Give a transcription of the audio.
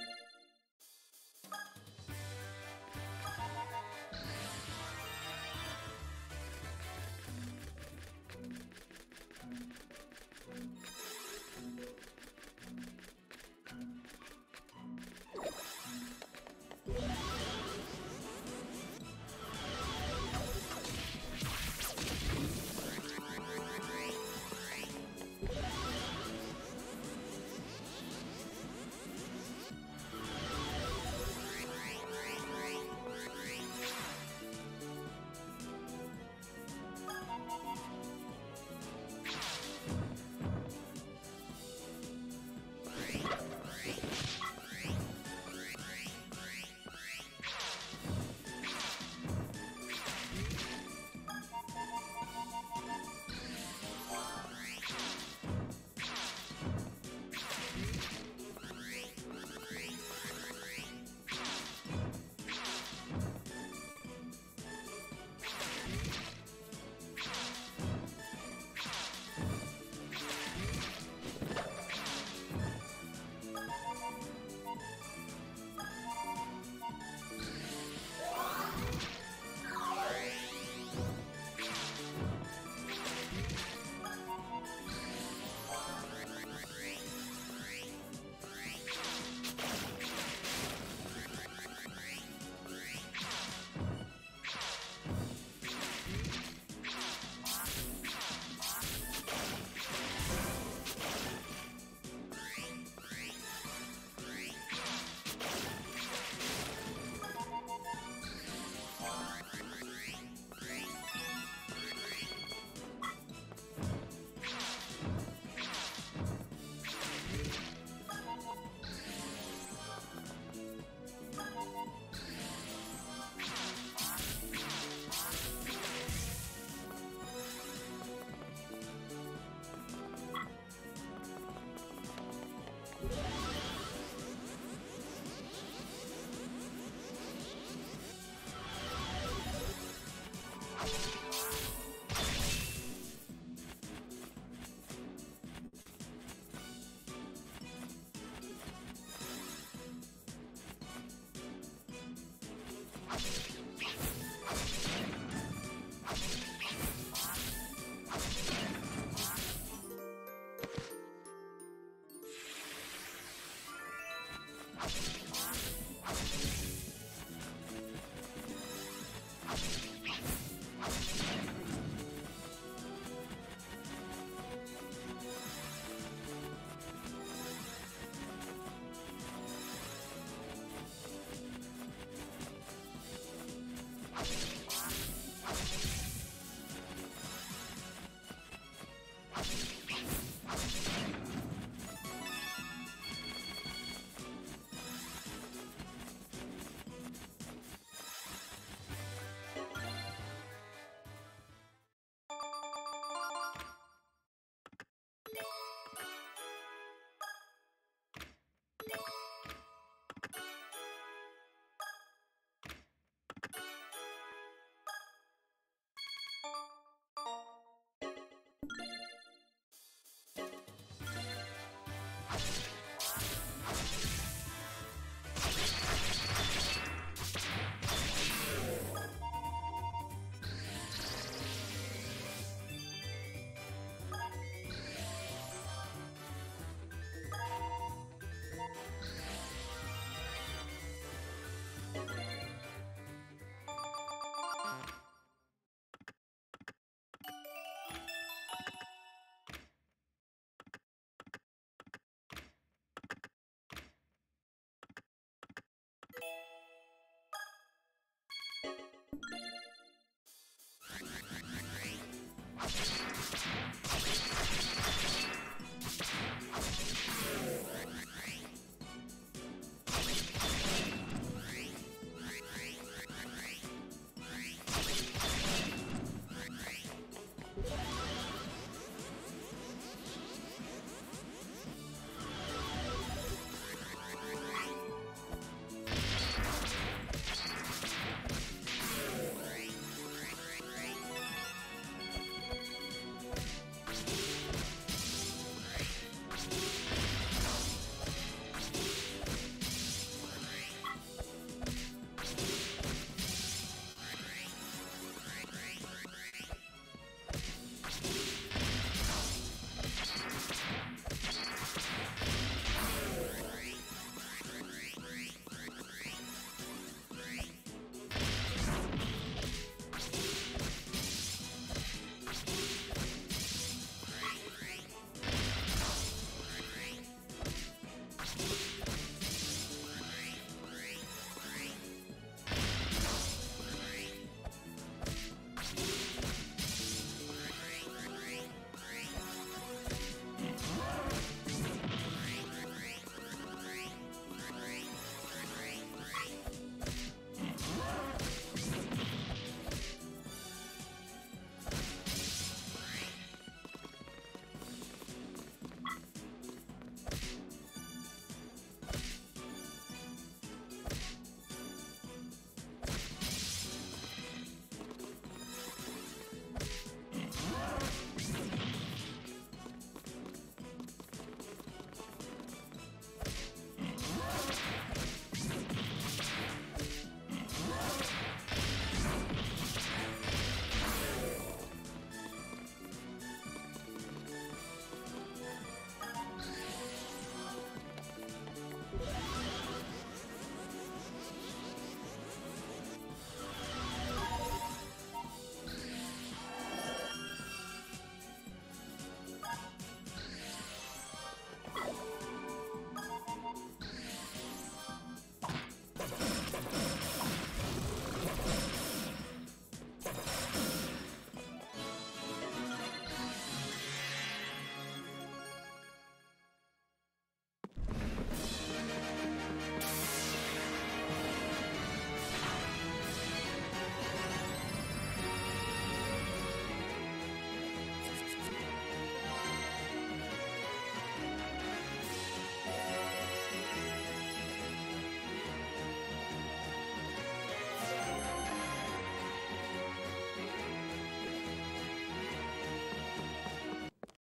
You